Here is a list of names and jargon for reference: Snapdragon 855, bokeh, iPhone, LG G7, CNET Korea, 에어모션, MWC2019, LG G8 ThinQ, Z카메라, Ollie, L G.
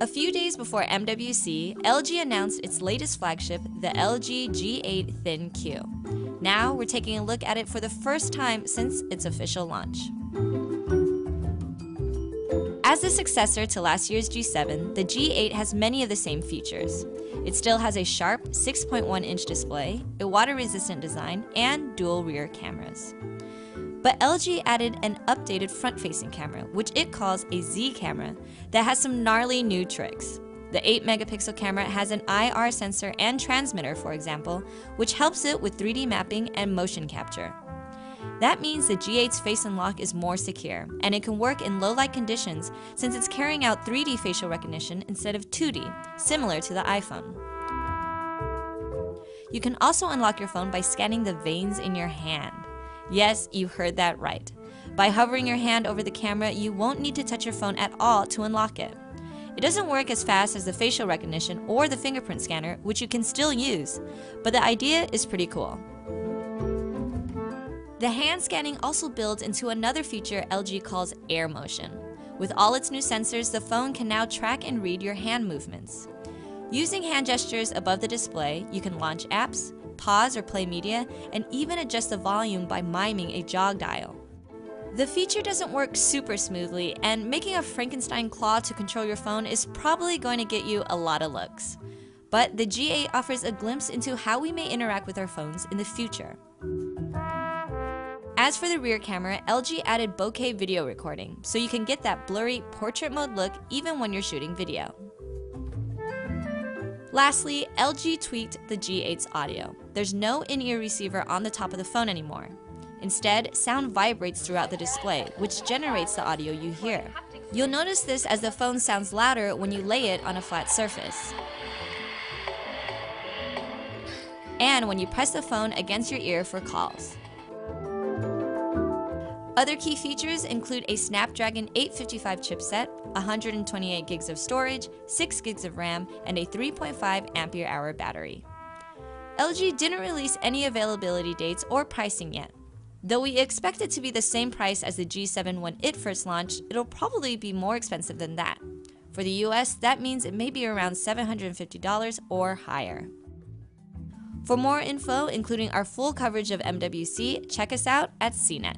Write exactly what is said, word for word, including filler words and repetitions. A few days before M W C, L G announced its latest flagship, the L G G eight ThinQ. Now we're taking a look at it for the first time since its official launch. As the successor to last year's G seven, the G eight has many of the same features. It still has a sharp six point one inch display, a water-resistant design, and dual rear cameras. But L G added an updated front-facing camera, which it calls a Z camera, that has some gnarly new tricks. The eight megapixel camera has an I R sensor and transmitter, for example, which helps it with three D mapping and motion capture. That means the G eight's face unlock is more secure, and it can work in low-light conditions since it's carrying out three D facial recognition instead of two D, similar to the iPhone. You can also unlock your phone by scanning the veins in your hand. Yes, you heard that right. By hovering your hand over the camera, you won't need to touch your phone at all to unlock it. It doesn't work as fast as the facial recognition or the fingerprint scanner, which you can still use, but the idea is pretty cool. The hand scanning also builds into another feature L G calls Air Motion. With all its new sensors, the phone can now track and read your hand movements. Using hand gestures above the display, you can launch apps, pause or play media, and even adjust the volume by miming a jog dial. The feature doesn't work super smoothly, and making a Frankenstein claw to control your phone is probably going to get you a lot of looks. But the G eight offers a glimpse into how we may interact with our phones in the future. As for the rear camera, L G added bokeh video recording, so you can get that blurry portrait mode look even when you're shooting video. Lastly, L G tweaked the G eight's audio. There's no in-ear receiver on the top of the phone anymore. Instead, sound vibrates throughout the display, which generates the audio you hear. You'll notice this as the phone sounds louder when you lay it on a flat surface. And when you press the phone against your ear for calls. Other key features include a Snapdragon eight fifty-five chipset, one hundred twenty-eight gigs of storage, six gigs of RAM, and a three point five ampere hour battery. L G didn't release any availability dates or pricing yet. Though we expect it to be the same price as the G seven when it first launched, it'll probably be more expensive than that. For the U S, that means it may be around seven hundred fifty dollars or higher. For more info, including our full coverage of M W C, check us out at C net.